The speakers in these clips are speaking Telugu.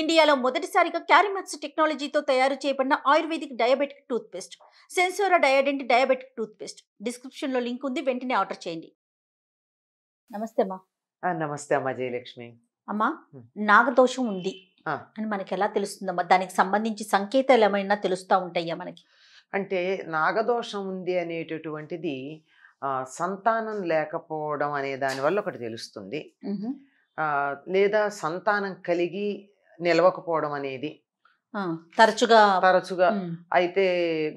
ఇండియాలో మొదటిసారిగా క్యారిమట్స్ టెక్నాలజీతో తయారు చేయబడిన ఆయుర్వేదిక్ డయాబెటిక్ టూత్పేస్ట్ సెన్సోరా డయాడెంట్ డయాబెటిక్ టూత్పేస్ట్ డిస్క్రిప్షన్లో లింక్ ఉంది, వెంటనే ఆర్డర్ చేయండి. నమస్తే అమ్మా. నమస్తే అమ్మా జయలక్ష్మి. అమ్మా, నాగదోషం ఉంది అని మనకి ఎలా తెలుస్తుందమ్మా? దానికి సంబంధించి సంకేతాలు ఏమైనా తెలుస్తూ ఉంటాయా మనకి? అంటే నాగదోషం ఉంది అనేటటువంటిది సంతానం లేకపోవడం అనే దానివల్ల ఒకటి తెలుస్తుంది, లేదా సంతానం కలిగి నిలవకపోవడం అనేది తరచుగా అయితే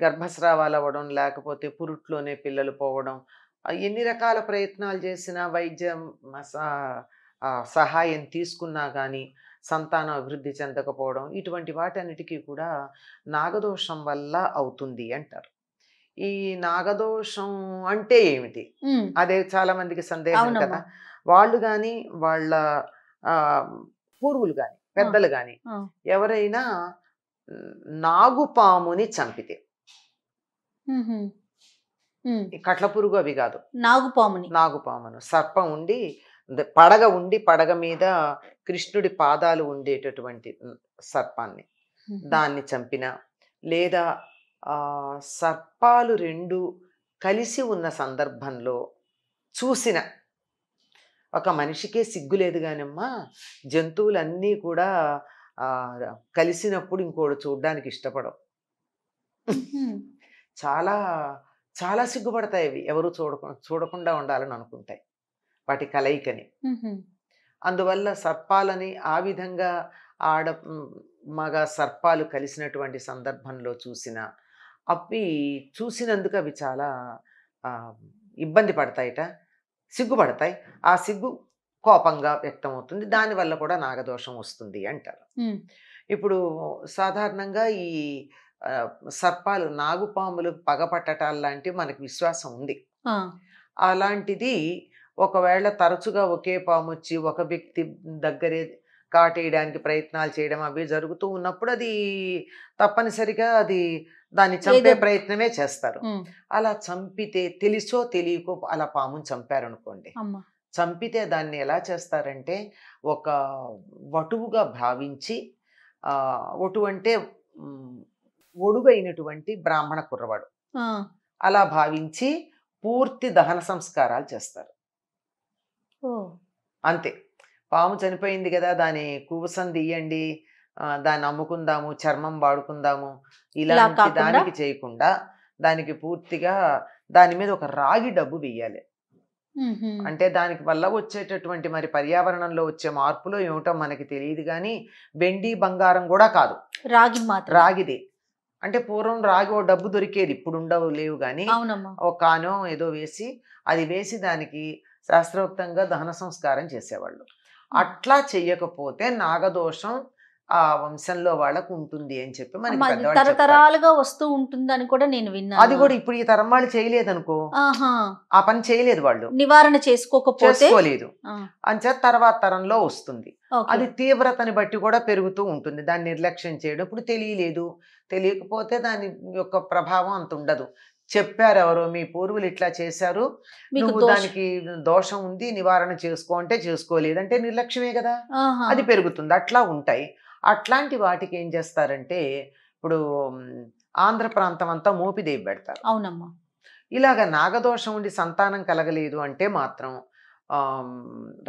గర్భస్రావాలు అవ్వడం, లేకపోతే పురుట్లోనే పిల్లలు పోవడం, ఎన్ని రకాల ప్రయత్నాలు చేసినా వైద్యం సహాయం తీసుకున్నా కానీ సంతానం అభివృద్ధి చెందకపోవడం, ఇటువంటి వాటన్నిటికీ కూడా నాగదోషం వల్ల అవుతుంది అంటారు. ఈ నాగదోషం అంటే ఏమిటి? అదే చాలా మందికి సందేహం కదా. వాళ్ళు కానీ వాళ్ళ పూర్వులు కానీ పెద్దలు కానీ ఎవరైనా నాగుపాముని చంపితే, కట్ల పురుగు అవి కాదు, నాగుపామును సర్పం ఉండి పడగ మీద కృష్ణుడి పాదాలు ఉండేటటువంటి సర్పాన్ని, దాన్ని చంపిన, లేదా సర్పాలు రెండు కలిసి ఉన్న సందర్భంలో చూసిన, ఒక మనిషికే సిగ్గులేదు కానిమ్మా జంతువులన్నీ కూడా కలిసినప్పుడు ఇంకోటి చూడడానికి ఇష్టపడవు, చాలా చాలా సిగ్గుపడతాయి అవి, ఎవరు చూడకుండా ఉండాలని అనుకుంటాయి వాటి కలయికని. అందువల్ల సర్పాలని ఆ విధంగా మగ సర్పాలు కలిసినటువంటి సందర్భంలో చూసిన, అవి చూసినందుకు అవి చాలా ఇబ్బంది పడతాయిట, సిగ్గుపడతాయి, ఆ సిగ్గు కోపంగా వ్యక్తమవుతుంది, దానివల్ల కూడా నాగదోషం వస్తుంది అంటారు. ఇప్పుడు సాధారణంగా ఈ సర్పాలు నాగుపాములు పగపట్టటాలు లాంటివి మనకు విశ్వాసం ఉంది. అలాంటిది ఒకవేళ తరచుగా ఒకే పాము వచ్చి ఒక వ్యక్తి దగ్గరే కాటేయడానికి ప్రయత్నాలు చేయడం అవి జరుగుతూ ఉన్నప్పుడు అది తప్పనిసరిగా దాన్ని చంపే ప్రయత్నమే చేస్తారు. అలా చంపితే తెలిసో తెలియకో అలా పాముని చంపారనుకోండి, చంపితే దాన్ని ఎలా చేస్తారంటే ఒక వటువుగా భావించి, వటువు అంటే ఒడుగైనటువంటి బ్రాహ్మణ కుర్రవాడు, అలా భావించి పూర్తి దహన సంస్కారాలు చేస్తారు. అంతే, పాము చనిపోయింది కదా, దాని కూసం తీయండి, దాన్ని అమ్ముకుందాము, చర్మం వాడుకుందాము, ఇలాంటి దానికి చేయకుండా దానికి పూర్తిగా దాని మీద ఒక రాగి డబ్బు వేయాలి. అంటే దానికి వల్ల వచ్చేటటువంటి మరి పర్యావరణంలో వచ్చే మార్పులో ఏమిటో మనకి తెలియదు కానీ వెండి బంగారం కూడా కాదు, రాగి మాత్రం, రాగిదే. అంటే పూర్వం రాగి ఓ డబ్బు దొరికేది, ఇప్పుడు ఉండవు, లేవు కానీ ఒక కానో ఏదో వేసి అది వేసి దానికి శాస్త్రోక్తంగా దహన సంస్కారం చేసేవాళ్ళు. అట్లా చెయ్యకపోతే నాగదోషం ఆ వంశంలో వాళ్ళకు ఉంటుంది అని చెప్పి మనకి తరతరాలుగా వస్తూ ఉంటుందని కూడా నేను విన్నాను. అది కూడా ఇప్పుడు ఈ తరం వాళ్ళు చేయలేదనుకో, ఆ పని చేయలేదు, వాళ్ళు నివారణ చేసుకోలేదు అని చెప్పి తర్వాత తరంలో వస్తుంది. అది తీవ్రతని బట్టి కూడా పెరుగుతూ ఉంటుంది, దాన్ని నిర్లక్ష్యం చేయడం. ఇప్పుడు తెలియలేదు, తెలియకపోతే దాని యొక్క ప్రభావం అంత ఉండదు. చెప్పారు ఎవరో, మీ పూర్వులు ఇట్లా చేశారు, నువ్వు దానికి దోషం ఉంది నివారణ చేసుకో అంటే చేసుకోలేదంటే నిర్లక్ష్యమే కదా, అది పెరుగుతుంది. అట్లా ఉంటాయి. అట్లాంటి వాటికి ఏం చేస్తారంటే ఇప్పుడు ఆంధ్ర ప్రాంతం అంతా మోపిదేవి పెడతారు. అవునమ్మా. ఇలాగ నాగదోషం ఉండి సంతానం కలగలేదు అంటే మాత్రం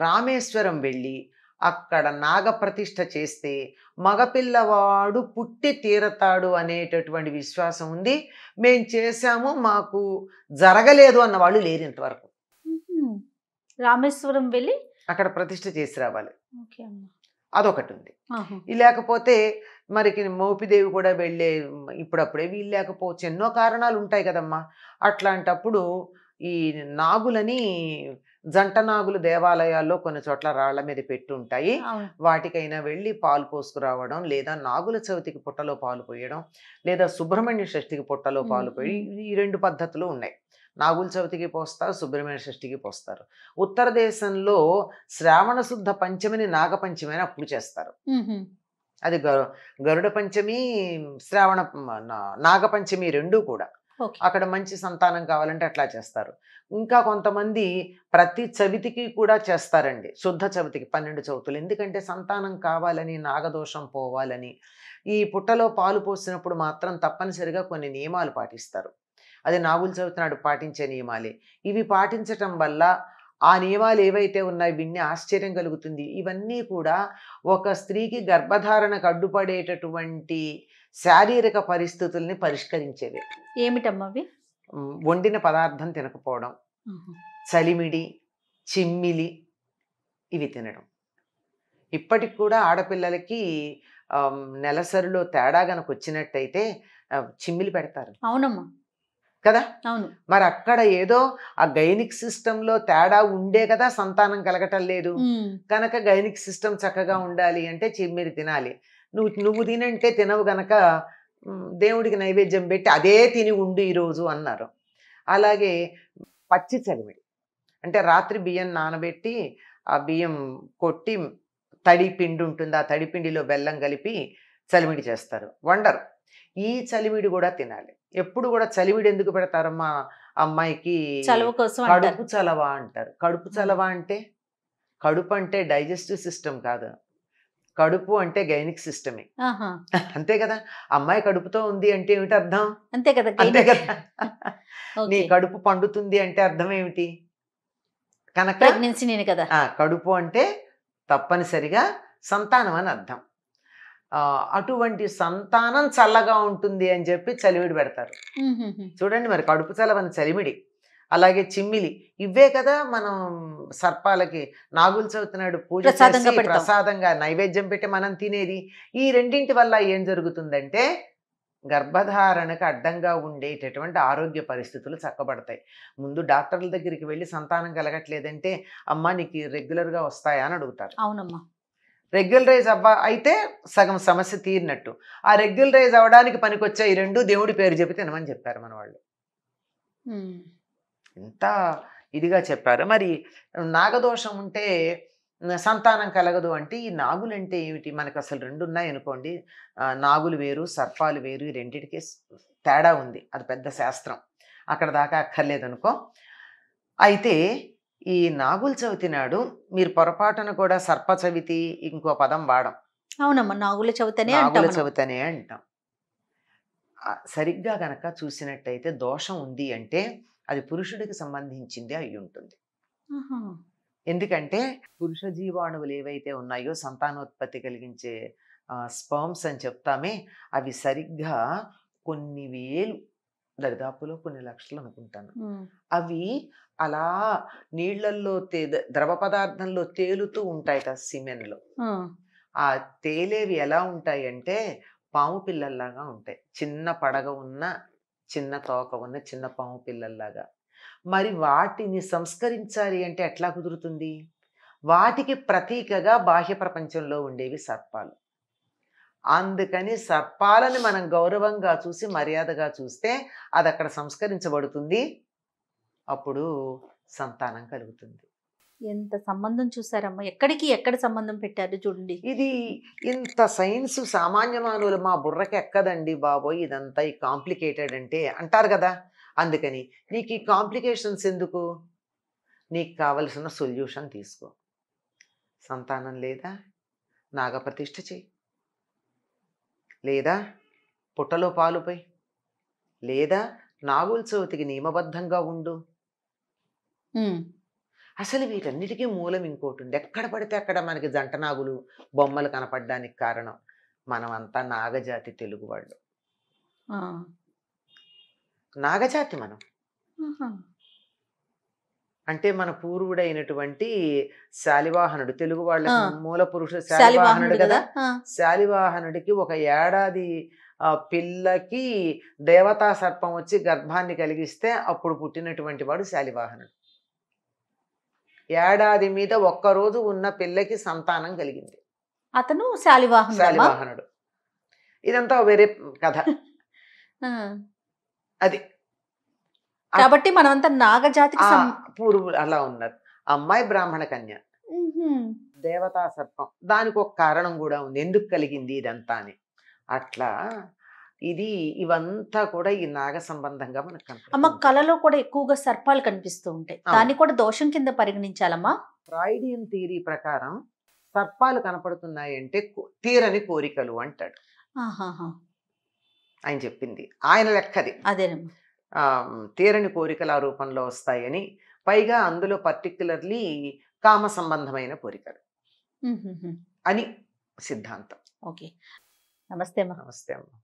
రామేశ్వరం వెళ్ళి అక్కడ నాగప్రతిష్ఠ చేస్తే మగపిల్లవాడు పుట్టి తీరతాడు అనేటటువంటి విశ్వాసం ఉంది. మేము చేసాము, మాకు జరగలేదు అన్న వాళ్ళు లేరు ఇంతవరకు. రామేశ్వరం వెళ్ళి అక్కడ ప్రతిష్ఠ చేసి రావాలి, అదొకటి ఉంది. లేకపోతే మరికి మోపిదేవి కూడా వెళ్ళే ఇప్పుడప్పుడే వీళ్ళు లేకపోవచ్చు, ఎన్నో కారణాలు ఉంటాయి కదమ్మా. అట్లాంటప్పుడు ఈ నాగులని జంట నాగులు దేవాలయాల్లో కొన్ని చోట్ల రాళ్ల మీద పెట్టుంటాయి, వాటికైనా వెళ్ళి పాలు పోసుకురావడం, లేదా నాగుల చవితికి పుట్టలో పాలు పోయడం, లేదా సుబ్రహ్మణ్య షష్ఠికి పుట్టలో పాలు పోయి, ఈ రెండు పద్ధతులు ఉన్నాయి. నాగుల చవితికి పోస్తారు, సుబ్రహ్మణ్య షష్ఠికి పోస్తారు. ఉత్తర దేశంలో శ్రావణ శుద్ధ పంచమిని నాగపంచమి అని అప్పుడు చేస్తారు. అది గరుడ పంచమి, శ్రావణ నాగపంచమి రెండు కూడా. అక్కడ మంచి సంతానం కావాలంటే అట్లా చేస్తారు. ఇంకా కొంతమంది ప్రతి చవితికి కూడా చేస్తారండి, శుద్ధ చవితికి 12 చవితులు. ఎందుకంటే సంతానం కావాలని, నాగదోషం పోవాలని. ఈ పుట్టలో పాలు పోసినప్పుడు మాత్రం తప్పనిసరిగా కొన్ని నియమాలు పాటిస్తారు. అది నాగుల చవితి నాడు పాటించే నియమాలే. ఇవి పాటించటం వల్ల ఆ నియమాలు ఏవైతే ఉన్నాయో విన్ని ఆశ్చర్యం కలుగుతుంది. ఇవన్నీ కూడా ఒక స్త్రీకి గర్భధారణకు అడ్డుపడేటటువంటి శారీరక పరిస్థితుల్ని పరిష్కరించేవి. ఏమిటమ్మా అవి? వండిన పదార్థం తినకపోవడం, చలిమిడి, చిమ్మిలి ఇవి తినడం. ఇప్పటికి కూడా ఆడపిల్లలకి నెలసరిలో తేడా గనక వచ్చినట్టయితే చిమ్మిలి పెడతారు. అవునమ్మా కదా. అవును. మరి అక్కడ ఏదో ఆ గైనిక్ సిస్టమ్ లో తేడా ఉండే కదా సంతానం కలగటం లేదు కనుక. గైనిక్ సిస్టమ్ చక్కగా ఉండాలి అంటే చిమ్మిరి తినాలి. నువ్వు తినంటే తినవు గనక దేవుడికి నైవేద్యం పెట్టి అదే తిని ఉండు ఈరోజు అన్నారు. అలాగే పచ్చి చలిమిడి అంటే రాత్రి బియ్యం నానబెట్టి ఆ బియ్యం కొట్టి తడిపిండి ఉంటుంది, ఆ తడిపిండిలో బెల్లం కలిపి చలిమిడి చేస్తారు, వండరు. ఈ చలివిడి కూడా తినాలి. ఎప్పుడు కూడా చలివిడి ఎందుకు పెడతారమ్మా అమ్మాయికి? కడుపు చలవ అంటారు. కడుపు చలవ అంటే, కడుపు అంటే డైజెస్టివ్ సిస్టమ్ కాదు, కడుపు అంటే గైనిక్ సిస్టమే అంతే కదా. అమ్మాయి కడుపుతో ఉంది అంటే ఏమిటి అర్థం? అంతే కదా, అంతే కదా. నీ కడుపు పండుతుంది అంటే అర్థం ఏమిటి? కనుక కదా కడుపు అంటే తప్పనిసరిగా సంతానం అని అర్థం. అటువంటి సంతానం చల్లగా ఉంటుంది అని చెప్పి చలిమిడి పెడతారు. చూడండి మరి, కడుపు చలవని చలిమిడి, అలాగే చిమ్మిలి. ఇవే కదా మనం సర్పాలకి నాగుల చవితి నాడు పూజ చేసి ప్రసాదంగా నైవేద్యం పెట్టి మనం తినేది. ఈ రెండింటి వల్ల ఏం జరుగుతుందంటే గర్భధారణకు అడ్డంగా ఉండేటటువంటి ఆరోగ్య పరిస్థితులు చక్కబడతాయి. ముందు డాక్టర్ల దగ్గరికి వెళ్ళి సంతానం కలగట్లేదంటే అమ్మ నీకు రెగ్యులర్గా వస్తాయా అని అడుగుతారు. అవునమ్మా. రెగ్యులరైజ్ అయితే సగం సమస్య తీరినట్టు. ఆ రెగ్యులరైజ్ అవ్వడానికి పనికొచ్చే ఈ రెండు దేవుడి పేరు చెప్పి తినమని చెప్పారు మన వాళ్ళు. ఎంత ఇదిగా చెప్పారు. మరి నాగదోషం ఉంటే సంతానం కలగదు అంటే ఈ నాగులు అంటే ఏమిటి? మనకు అసలు రెండు ఉన్నాయి అనుకోండి, నాగులు వేరు సర్పాలు వేరు, ఈ రెండింటికి తేడా ఉంది. అది పెద్ద శాస్త్రం, అక్కడ దాకా అక్కర్లేదనుకో. అయితే ఈ నాగుల చవితి నాడు మీరు పొరపాటున కూడా సర్ప చవితి ఇంకో పదం వాడం. అవునమ్మా, నాగుల చవితనే అంటాం. సరిగ్గా గనక చూసినట్టయితే దోషం ఉంది అంటే అది పురుషుడికి సంబంధించింది అయి ఉంటుంది. ఎందుకంటే పురుష జీవాణువులు ఏవైతే ఉన్నాయో సంతానోత్పత్తి కలిగించే స్పర్మ్స్ అని చెప్తామే, అవి సరిగ్గా కొన్ని వేలు, దరిదాపులో కొన్ని లక్షలు అనుకుంటాను, అవి అలా నీళ్లల్లో ద్రవ పదార్థంలో తేలుతూ ఉంటాయి కదా సిమెన్లో. ఆ తేలేవి ఎలా ఉంటాయి అంటే పాము పిల్లల్లాగా ఉంటాయి. చిన్న పడగ ఉన్న, చిన్న తోక ఉన్న చిన్న పాము పిల్లల్లాగా. మరి వాటిని సంస్కరించాలి అంటే ఎట్లా కుదురుతుంది? వాటికి ప్రతీకగా బాహ్య ప్రపంచంలో ఉండేవి సర్పాలు. అందుకని సర్పాలని మనం గౌరవంగా చూసి మర్యాదగా చూస్తే అది అక్కడ సంస్కరించబడుతుంది, అప్పుడు సంతానం కలుగుతుంది. ఎంత సంబంధం చూసారమ్మా, ఎక్కడికి ఎక్కడ సంబంధం పెట్టారు చూడండి. ఇది ఇంత సైన్స్ సామాన్య మానవులు మా బుర్రకి ఎక్కదండి బాబోయ్, ఇదంతా ఈ కాంప్లికేటెడ్ అంటే అంటారు కదా. అందుకని నీకు ఈ కాంప్లికేషన్స్ ఎందుకు, నీకు కావలసిన సొల్యూషన్ తీసుకో. సంతానం లేదా నాగప్రతిష్ఠ చెయ్యి, లేదా పుట్టలో పాలుపై, లేదా నాగుల చవితికి నియమబద్ధంగా ఉండు. అసలు వీటన్నిటికీ మూలం ఇంకోటి ఉంది. ఎక్కడ పడితే అక్కడ మనకి జంట నాగులు బొమ్మలు కనపడడానికి కారణం మనమంతా నాగజాతి తెలుగువాళ్ళు. నాగజాతి మనం అంటే మన పూర్వుడైనటువంటి శాలివాహనుడు, తెలుగు వాళ్ళ మూల పురుషుడు శాలివాహనుడు కదా. శాలివాహనుడికి ఒక ఏడాది పిల్లకి దేవతా సర్పం వచ్చి గర్భాన్ని కలిగిస్తే అప్పుడు పుట్టినటువంటి వాడు శాలివాహనుడు. ఏడాది మీద ఒక్కరోజు ఉన్న పిల్లకి సంతానం కలిగింది, అతను శాలివాహనుడు. ఇదంతా వేరే కథ. అది కాబట్టి మనమంతా నాగజాతికి పూర్వులు అలా ఉన్నారు. అమ్మాయి బ్రాహ్మణ కన్య, దేవతా సర్పం, దానికి ఒక కారణం కూడా ఉంది ఎందుకు కలిగింది ఇదంతా అని. అట్లా ఇది ఇవంతా కూడా ఈ నాగ సంబంధంగా మనకు కనిపిస్తుంది. అమ్మ కళలో కూడా ఎక్కువగా సర్పాలు కనిపిస్తూ ఉంటాయి, దాన్ని కూడా దోషం కింద పరిగణించాలమ్మా? ఫ్రాయిడియన్ థియరీ ప్రకారం సర్పాలు కనపడుతున్నాయి అంటే తీరని కోరికలు అంటాడు ఆయన చెప్పింది, ఆయన లెక్కది. అదేనమ్మా, తీరని కోరికలు ఆ రూపంలో వస్తాయని, పైగా అందులో పర్టిక్యులర్లీ కామ సంబంధమైన కోరికలు అని సిద్ధాంతం. ఓకే, నమస్తే అమ్మా. నమస్తే అమ్మా.